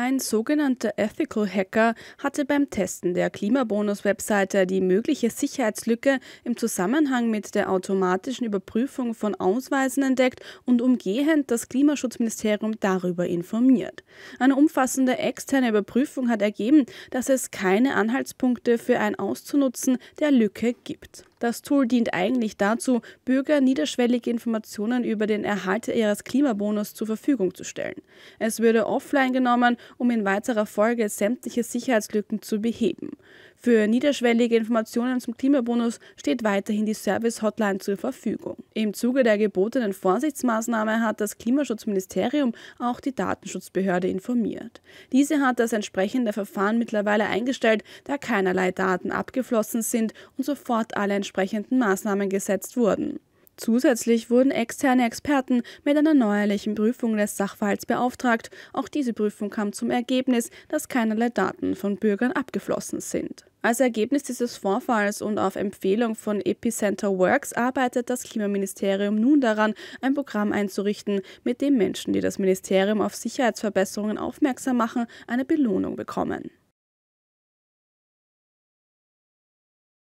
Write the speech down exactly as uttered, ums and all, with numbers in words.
Ein sogenannter Ethical Hacker hatte beim Testen der Klimabonus-Webseite die mögliche Sicherheitslücke im Zusammenhang mit der automatischen Überprüfung von Ausweisen entdeckt und umgehend das Klimaschutzministerium darüber informiert. Eine umfassende externe Überprüfung hat ergeben, dass es keine Anhaltspunkte für ein Auszunutzen der Lücke gibt. Das Tool dient eigentlich dazu, Bürger niederschwellige Informationen über den Erhalt ihres Klimabonus zur Verfügung zu stellen. Es würde offline genommen, um in weiterer Folge sämtliche Sicherheitslücken zu beheben. Für niederschwellige Informationen zum Klimabonus steht weiterhin die Service-Hotline zur Verfügung. Im Zuge der gebotenen Vorsichtsmaßnahme hat das Klimaschutzministerium auch die Datenschutzbehörde informiert. Diese hat das entsprechende Verfahren mittlerweile eingestellt, da keinerlei Daten abgeflossen sind und sofort alle entsprechenden Maßnahmen gesetzt wurden. Zusätzlich wurden externe Experten mit einer neuerlichen Prüfung des Sachverhalts beauftragt. Auch diese Prüfung kam zum Ergebnis, dass keinerlei Daten von Bürgern abgeflossen sind. Als Ergebnis dieses Vorfalls und auf Empfehlung von Epicenter Works arbeitet das Klimaministerium nun daran, ein Programm einzurichten, mit dem Menschen, die das Ministerium auf Sicherheitsverbesserungen aufmerksam machen, eine Belohnung bekommen.